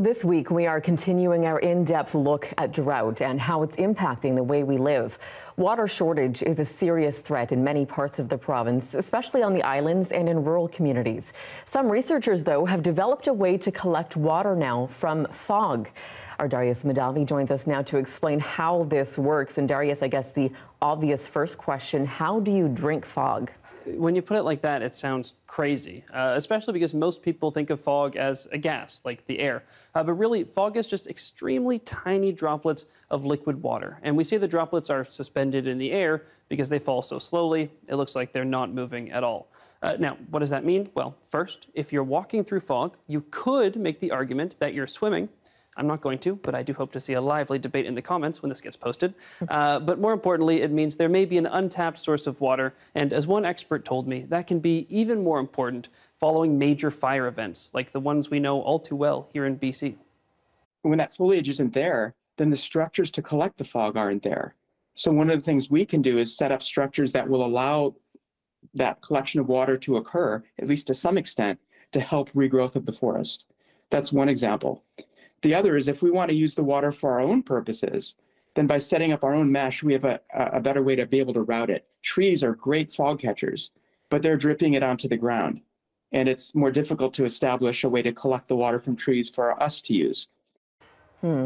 This week, we are continuing our in-depth look at drought and how it's impacting the way we live. Water shortage is a serious threat in many parts of the province, especially on the islands and in rural communities. Some researchers, though, have developed a way to collect water now from fog. Our Darius Mahdavi joins us now to explain how this works. And Darius, I guess the obvious first question, how do you drink fog? When you put it like that, it sounds crazy, especially because most people think of fog as a gas, like the air. But really, fog is just extremely tiny droplets of liquid water. And we say the droplets are suspended in the air because they fall so slowly, it looks like they're not moving at all. Now, what does that mean? Well, first, if you're walking through fog, you could make the argument that you're swimming. I'm not going to, but I do hope to see a lively debate in the comments when this gets posted. But more importantly, it means there may be an untapped source of water. And as one expert told me, that can be even more important following major fire events like the ones we know all too well here in BC. When that foliage isn't there, then the structures to collect the fog aren't there. So one of the things we can do is set up structures that will allow that collection of water to occur, at least to some extent, to help regrowth of the forest. That's one example. The other is if we want to use the water for our own purposes, then by setting up our own mesh, we have a better way to be able to route it. Trees are great fog catchers, but they're dripping it onto the ground. And it's more difficult to establish a way to collect the water from trees for us to use.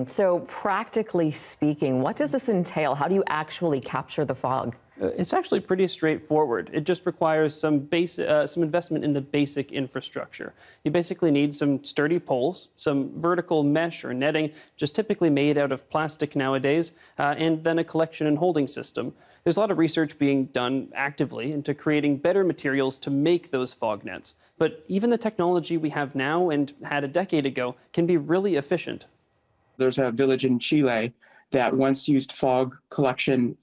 So practically speaking, what does this entail? How do you actually capture the fog? It's actually pretty straightforward. It just requires some investment in the basic infrastructure. You basically need some sturdy poles, some vertical mesh or netting, just typically made out of plastic nowadays, and then a collection and holding system. There's a lot of research being done actively into creating better materials to make those fog nets. But even the technology we have now and had a decade ago can be really efficient. There's a village in Chile that once used fog collection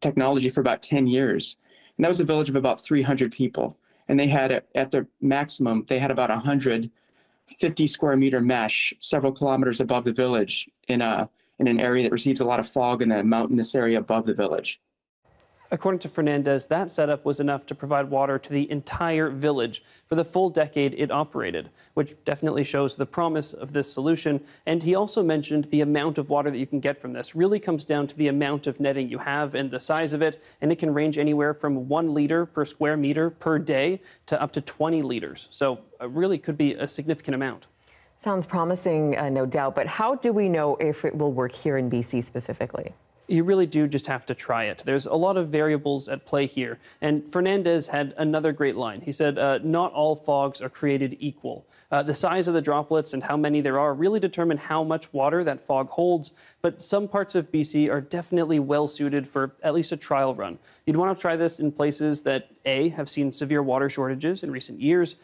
technology for about 10 years. And that was a village of about 300 people. And they had, at their maximum, they had about 150 square meter mesh several kilometers above the village in an area that receives a lot of fog in the mountainous area above the village. According to Fernandez, that setup was enough to provide water to the entire village for the full decade it operated, which definitely shows the promise of this solution. And he also mentioned the amount of water that you can get from this really comes down to the amount of netting you have and the size of it. And it can range anywhere from 1 liter per square meter per day to up to 20 liters. So it really could be a significant amount. Sounds promising, no doubt. But how do we know if it will work here in BC specifically? You really do just have to try it. There's a lot of variables at play here. And Fernandez had another great line. He said, not all fogs are created equal. The size of the droplets and how many there are really determine how much water that fog holds. But some parts of BC are definitely well suited for at least a trial run. You'd want to try this in places that A, have seen severe water shortages in recent years,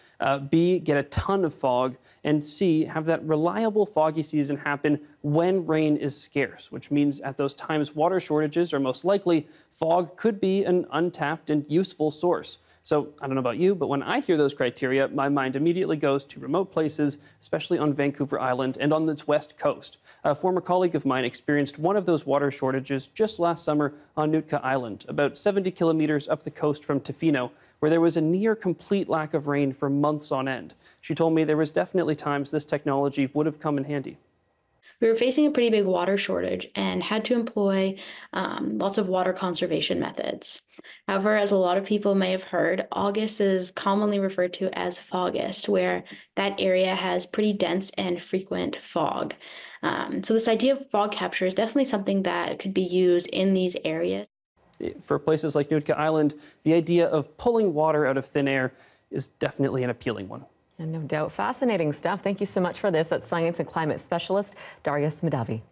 B, get a ton of fog, and C, have that reliable foggy season happen when rain is scarce, which means at those times water shortages are most likely, fog could be an untapped and useful source. So I don't know about you, but when I hear those criteria, my mind immediately goes to remote places, especially on Vancouver Island and on its west coast. A former colleague of mine experienced one of those water shortages just last summer on Nootka Island, about 70 kilometers up the coast from Tofino, where there was a near complete lack of rain for months on end. She told me there was definitely times this technology would have come in handy. We were facing a pretty big water shortage and had to employ lots of water conservation methods. However, as a lot of people may have heard, August is commonly referred to as Fogust, where that area has pretty dense and frequent fog. So this idea of fog capture is definitely something that could be used in these areas. For places like Nootka Island, the idea of pulling water out of thin air is definitely an appealing one. And no doubt, fascinating stuff. Thank you so much for this. That's science and climate specialist Darius Mahdavi.